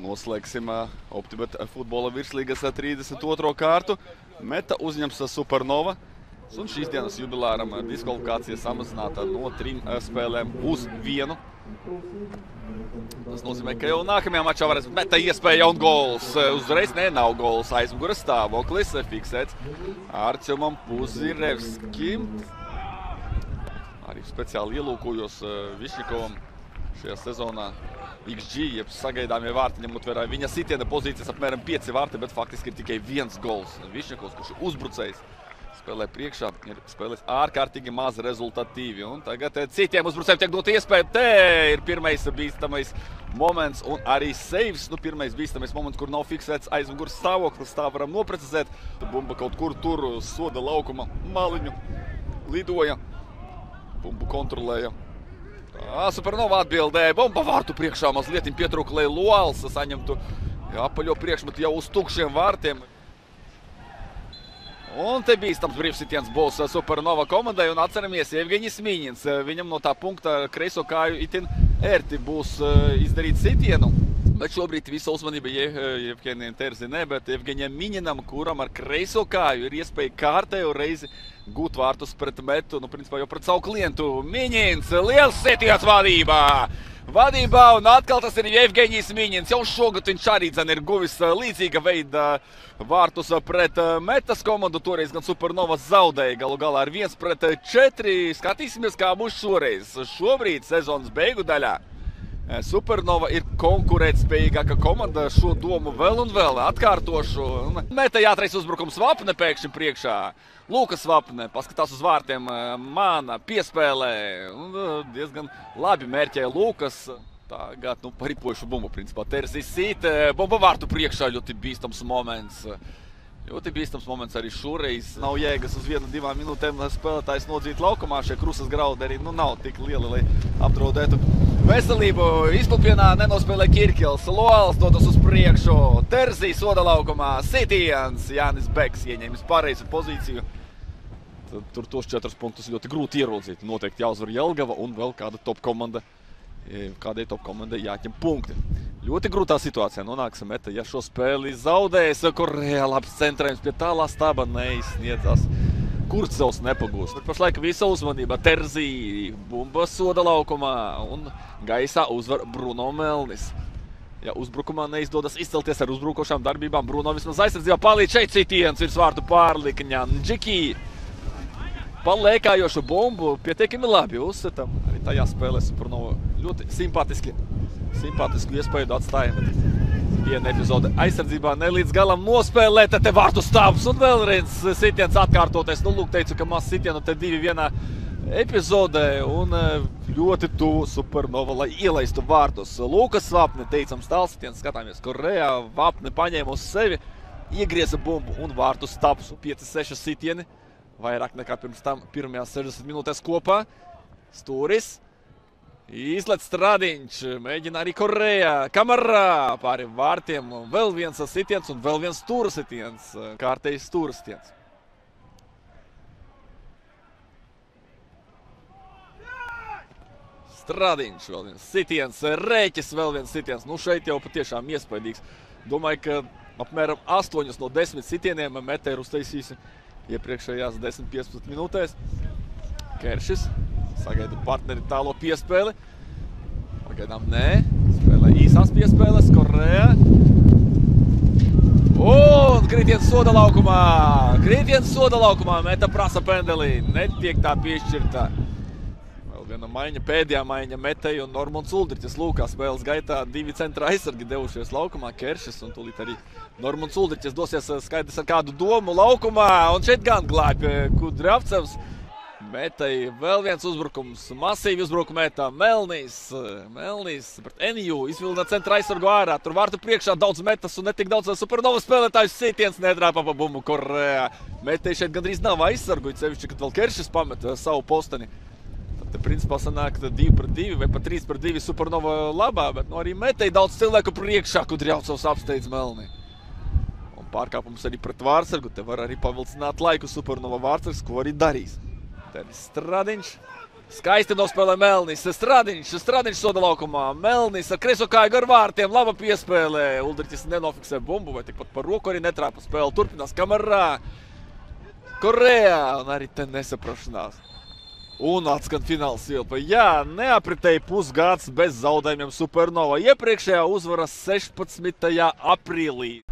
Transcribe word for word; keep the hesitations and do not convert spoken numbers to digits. Noslēgsim Optibet futbola virslīgas trīsdesmit otro kārtu. Meta uzņems Supernova. Un šīs dienas jubilāram diskvalifikācija samazināta no trim spēlēm uz vienu. Tas nozīmē, ka jau nākamajā mačā varēs Meta iespēja un gols. Uzreiz ne, nav gols. Aizmugura stāvoklis fiksēts Artemam Puzirevskim. Arī speciāli ielūkojos Višņikovam šajā sezonā. iks dži, jeb sagaidāmie vārti, ņemot vērā viņa sitiena pozīcijas apmēram pieci vārti, bet faktiski ir tikai viens gols. Višņikovs, kurš ir uzbrucējis, spēlē priekšā, ir spēlējis ārkārtīgi maz rezultatīvi. Un tagad citiem uzbrucējiem tiek dot iespēju. Te ir pirmais bīstamais moments un arī saves. Nu, pirmais bīstamais moments, kur nav fiksēts aizmugurs stāvoklis, tā varam noprecizēt. Bumba kaut kur tur soda laukuma maliņu lidoja. Bumbu kontrolēja. Supernova atbildēja. Bumba vārtu priekšā mazliet pietrūka, lai Luāls saņemtu apaļo priekšmetu jau uz tukšiem vārtiem. Un te bīstams brīvsitiens būs Supernova komandai. Un atceramies, Jevgēņijs Miņins. Viņam no tā punkta kreiso kāju itin ērti būs izdarīt sitienu. Bet šobrīd visa uzmanība Jevgēņijam Terzinē, bet Jevgēņijam Miņinam, kuram ar kreiso kāju ir iespēja kārtējo reizi gūt vārtus pret Metu, nu, principā jau pret savu klientu. Miņins, liels sitiens vadībā! Vadībā, un atkal tas ir Jevgēņijs Miņins. Jau šogad viņš arī dzen ir guvis līdzīga veida vārtus pret Metas komandu. Toreiz gan Supernova zaudēja galu galā ar viens pret četri. Skatīsimies, kā būs šoreiz. Šobrīd sezonas beigu daļā Supernova ir konkurētspējīgāka komanda, šo domu vēl un vēl atkārtošu. Meta jātreiz uzbrukums Vapne pēkšņi priekšā. Lūkas Vapne paskatās uz vārtiem, mana piespēlē. Diezgan labi mērķēja Lūkas. Tagad, nu, paripojušu bumbu, principā. Terzis sit, bumba vārtu priekšā, ļoti bīstams moments. Ļoti bīstams moments arī šoreiz. Nav jēgas uz vienu, divām minūtēm spēlētājs nodzīt laukumā. Šie krusas graudi arī nu nav tik lieli, lai apdraudētu veselību. Izpildienā nenospēlē Kirkils. Loals dodas uz priekšu. Terzī soda laukumā. Sitiens. Jānis Beks ieņēmis pareizu pozīciju. Tur tos četrus punktus ļoti grūti ieraudzīt. Noteikti jāuzvar Jelgava un vēl kāda top komanda. Kādai top komandai jāķem punkti. Ļoti grūtā situācijā nonāks Meta, ja šo spēli zaudēs. Koreja labs centrējums pie tālā staba neizsniedzās. Kurcevs nepagūst. Bet pašlaik visa uzmanība Terzī, bumba soda laukumā un gaisā uzvar Bruno Melnis. Ja uzbrukumā neizdodas izcelties ar uzbrukošām darbībām, Bruno vismaz aizsardzībā palīdz šeit citiens virs vārtu pārlikņā. Ndžiki paliekājošu bumbu pietiekami labi uzsetam. Arī tajā spēlē Supernova ļoti simpātiski. Simpātisku iespēju atstājumi. Viena epizode aizsardzībā ne līdz galam nospēlēta. Te vārtu stāvs un vēl viens sitiens atkārtoties. Nu, lūk, teicu, ka maz sitienu te divi vienā epizodē. Un ļoti tuvu Supernova, lai ielaistu vārtus. Lūkas Vapne, teicams, tāls sitiens. Skatāmies, Korejā Vapne paņēma uz sevi. Iegrieza bumbu un vārtu stāvs. pieci seši sitieni. Vairāk nekā pirms tam pirmajās sešdesmit minūtēs kopā. Stūris. Izlec Stradiņš, mēģina arī Koreja, kamerā, pāri vārtiem, vēl viens sitiens un vēl viens stūra sitiens, kārtējs stūra sitiens. Stradiņš, vēl viens sitiens, Rēķis, vēl viens sitiens, nu šeit jau patiešām iespaidīgs. Domāju, ka apmēram astoņus no desmit sitieniem Meta ir uztaisījusi iepriekšējās desmit piecpadsmit minūtēs. Keršis. Sagaida partneri tālo piespēli. Pagaidām nē. Spēlē īsās piespēles. Koreja. Un kritiens soda laukumā. Kritiens soda laukumā. Meta prasa pendelī. Netiek tā piešķirta. Vēl viena maiņa. Pēdējā maiņa Metai un Normunds Uldriķis. Lūkā spēles gaitā divi centra aizsargi devušies laukumā. Keršis un tūlīt arī Normunds Uldriķis dosies skaidrs ar kādu domu laukumā. Un šeit gan glābj Kudravčevs. Metai vēl viens uzbrukums, masīvi uzbrukuma Metā, Melnis, Melnis pret Eniju, izvilina centra aizsargu ārā, tur vārtu priekšā daudz Metas un netik daudz Supernova spēlētājus, sitiens nedrāpa pa bumbu Korejā. Metai šeit gandrīz nav aizsargu, it sevišķi, kad vēl Keršis pamet savu posteni. Tad, principā, sanāk divi pret divi vai pa trīs pret divi Supernova labā, bet nu arī Metai daudz cilvēku priekšā, kur Drjaucovs apsteidz Melni. Un pārkāpums arī pret vārtsargu, te var arī pavilcināt laiku Supernova vārtsargs, ko arī darīs. Stradiņš Skaisti nospēlē Melnis, Stradiņš, Stradiņš soda laukumā, Melnis ar kreiso kāju gar vārtiem, laba piespēlē. Uldriķis nenofiksē bumbu, vai tikpat par roku arī netrāpa spēle. Turpinās kamerā, Koreja, un arī te nesaprašanās. Un atskan fināls silpa. Jā, neapritēja pusgads bez zaudējumiem Supernova. Iepriekšējā uzvara sešpadsmitajā aprīlī.